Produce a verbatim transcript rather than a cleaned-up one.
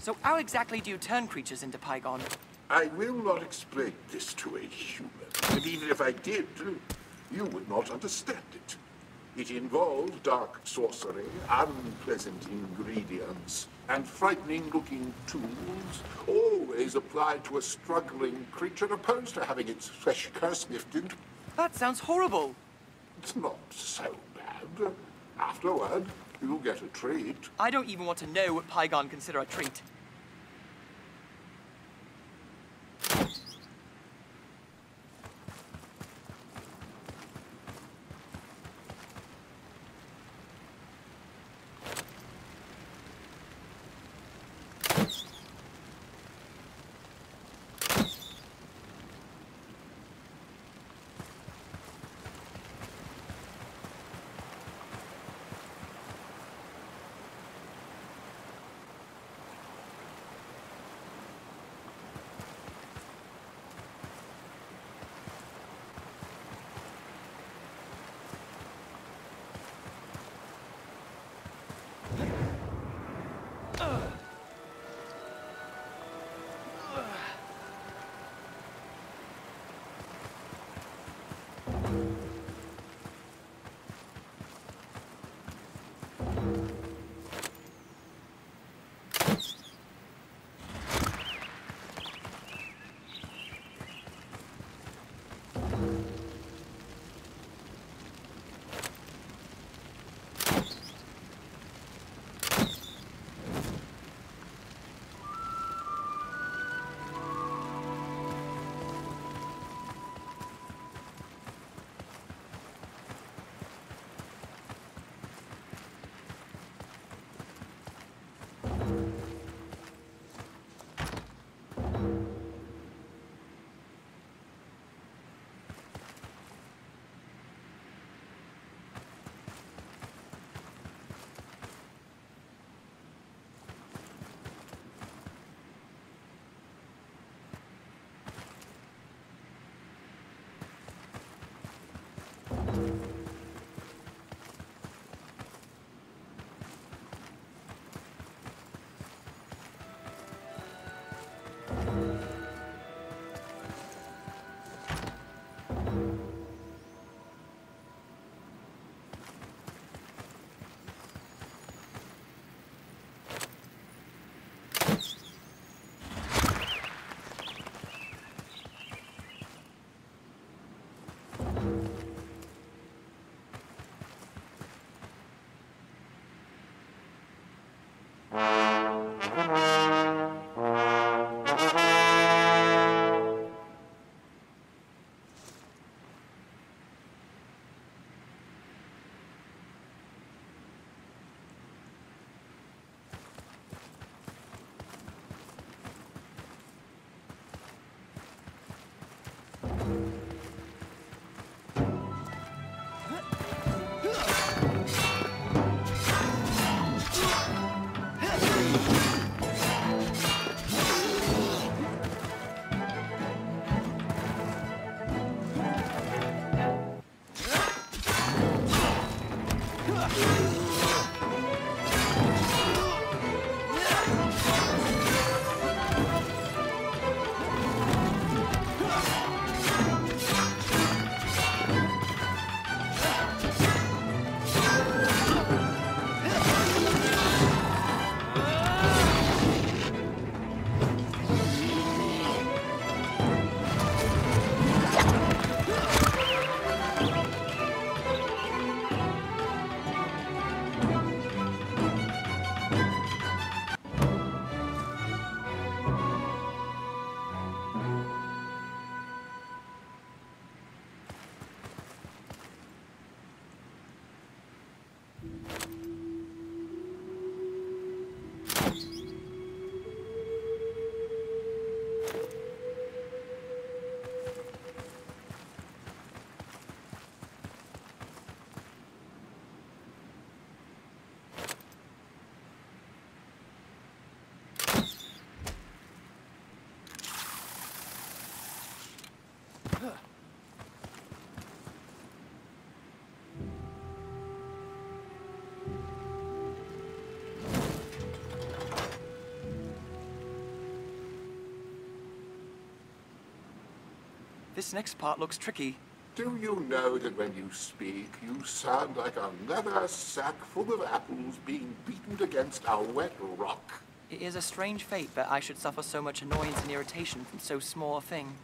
So how exactly do you turn creatures into Pygon? I will not explain this to a human, and even if I did, you would not understand it. It involved dark sorcery, unpleasant ingredients, and frightening-looking tools, always applied to a struggling creature opposed to having its flesh curse lifted. That sounds horrible. It's not so bad. Afterward, you'll get a treat. I don't even want to know what Pygon consider a treat. This next part looks tricky. Do you know that when you speak, you sound like a leather sack full of apples being beaten against a wet rock? It is a strange fate that I should suffer so much annoyance and irritation from so small a thing.